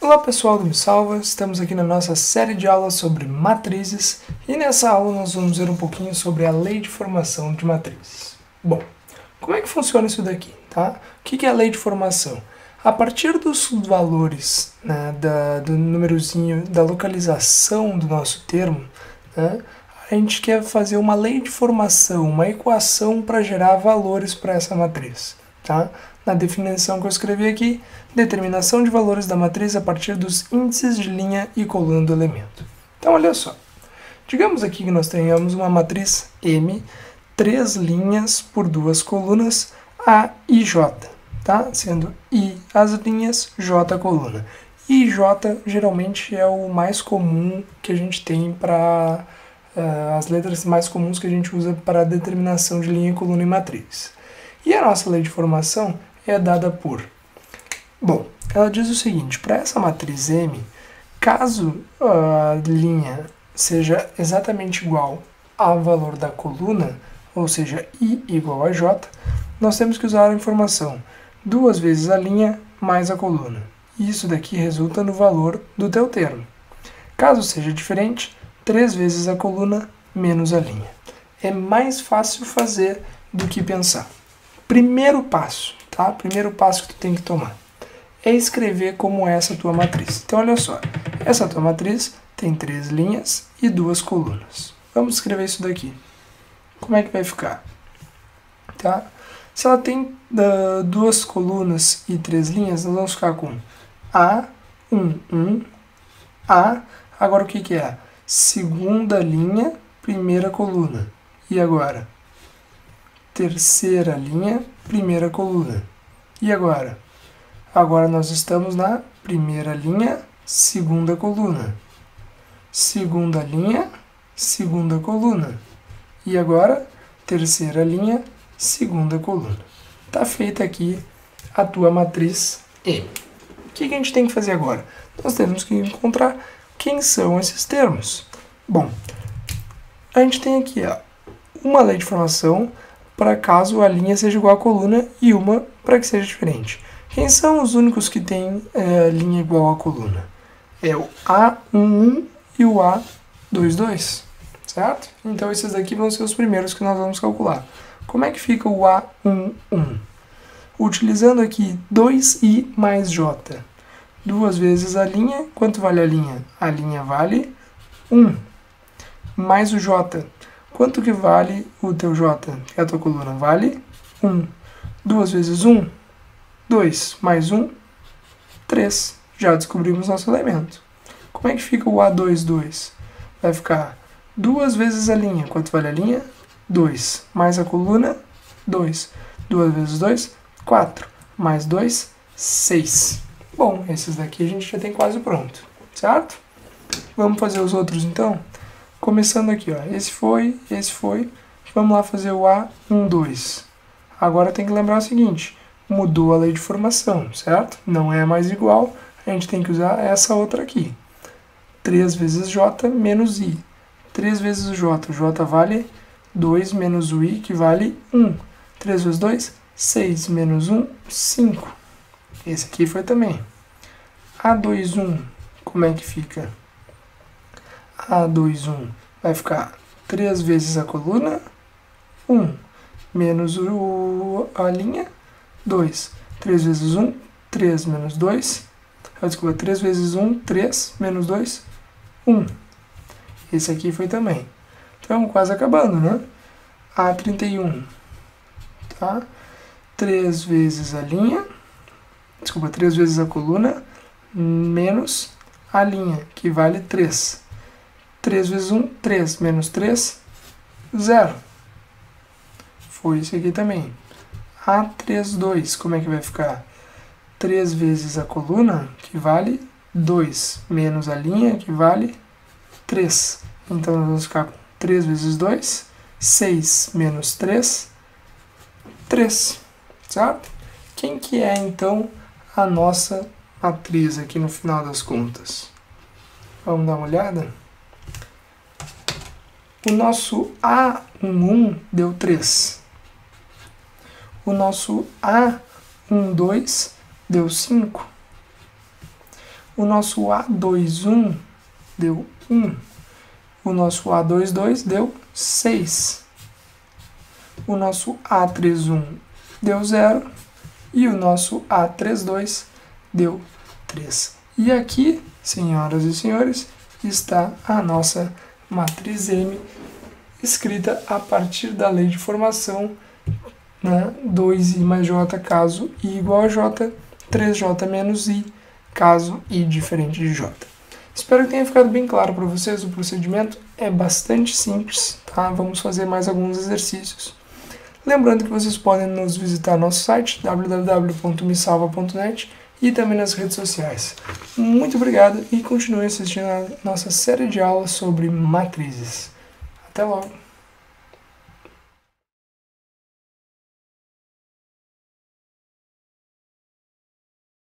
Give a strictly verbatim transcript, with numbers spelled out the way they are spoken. Olá pessoal do Me Salva, estamos aqui na nossa série de aulas sobre matrizes e nessa aula nós vamos ver um pouquinho sobre a lei de formação de matrizes. Bom, como é que funciona isso daqui, tá? O que é a lei de formação? A partir dos valores, né, da, do númerozinho, da localização do nosso termo, né, a gente quer fazer uma lei de formação, uma equação para gerar valores para essa matriz, tá? Na definição que eu escrevi aqui, determinação de valores da matriz a partir dos índices de linha e coluna do elemento. Então, olha só. Digamos aqui que nós tenhamos uma matriz M, três linhas por duas colunas, A e J, tá? Sendo I as linhas, J a coluna. I J geralmente é o mais comum que a gente tem para uh, as letras mais comuns que a gente usa para determinação de linha, coluna e matriz. E a nossa lei de formação é dada por... Bom, ela diz o seguinte, para essa matriz M, caso a linha seja exatamente igual ao valor da coluna, ou seja, I igual a J, nós temos que usar a informação duas vezes a linha mais a coluna. Isso daqui resulta no valor do teu termo. Caso seja diferente, três vezes a coluna menos a linha. É mais fácil fazer do que pensar. Primeiro passo, tá? Primeiro passo que tu tem que tomar é escrever como é essa tua matriz. Então, olha só, essa tua matriz tem três linhas e duas colunas. Vamos escrever isso daqui. Como é que vai ficar? Tá? Se ela tem uh, duas colunas e três linhas, nós vamos ficar com A, um, um, A. Agora o que que é? Segunda linha, primeira coluna. E agora? Terceira linha, primeira coluna. E agora? Agora nós estamos na primeira linha, segunda coluna. Segunda linha, segunda coluna. E agora? Terceira linha, segunda coluna. Está feita aqui a tua matriz M. O que a gente tem que fazer agora? Nós temos que encontrar quem são esses termos. Bom, a gente tem aqui ó, uma lei de formação para caso a linha seja igual à coluna e uma para que seja diferente. Quem são os únicos que têm é, linha igual à coluna? É o A um um e o A dois dois, certo? Então esses daqui vão ser os primeiros que nós vamos calcular. Como é que fica o A um um? Utilizando aqui dois i mais J. Duas vezes a linha. Quanto vale a linha? A linha vale um. Mais o J. Quanto que vale o teu J? Que é a tua coluna? Vale um. duas vezes um, dois. Mais um, três. Já descobrimos nosso elemento. Como é que fica o A dois dois? Vai ficar duas vezes a linha. Quanto vale a linha? dois. Mais a coluna? dois. duas vezes dois, quatro. Mais dois, seis. Bom, esses daqui a gente já tem quase pronto, certo? Vamos fazer os outros então? Começando aqui, ó. Esse foi, esse foi. Vamos lá fazer o A um dois. Agora tem que lembrar o seguinte, mudou a lei de formação, certo? Não é mais igual, a gente tem que usar essa outra aqui. três vezes J menos I. três vezes o J, o J vale dois menos o I, que vale um. três vezes dois, seis menos um, cinco. Esse aqui foi também. A dois um, como é que fica? A dois um vai ficar três vezes a coluna, um, menos o, a linha, dois. três vezes um, três menos dois, desculpa, três vezes um, três, menos dois, um. Esse aqui foi também. Então, quase acabando, né? A trinta e um, tá? três vezes a linha, desculpa, três vezes a coluna, menos a linha, que vale três. três vezes um, três, menos três, zero. Foi isso aqui também. A trinta e dois, como é que vai ficar? três vezes a coluna, que vale dois, menos a linha, que vale três. Então, nós vamos ficar com três vezes dois, seis, menos três, três. Certo? Quem que é, então, a nossa matriz aqui no final das contas? Vamos dar uma olhada? O nosso A um um deu três. O nosso A um dois deu cinco. O nosso A dois um deu um. O nosso A dois dois deu seis. O nosso A três um deu zero. E o nosso A três dois deu três. E aqui, senhoras e senhores, está a nossa matriz M, escrita a partir da lei de formação, né? dois i mais j caso i igual a j, três j menos i caso i diferente de j. Espero que tenha ficado bem claro para vocês, o procedimento é bastante simples, tá? Vamos fazer mais alguns exercícios. Lembrando que vocês podem nos visitar no nosso site w w w ponto me salva ponto net e também nas redes sociais. Muito obrigado e continue assistindo a nossa série de aulas sobre matrizes. Até logo!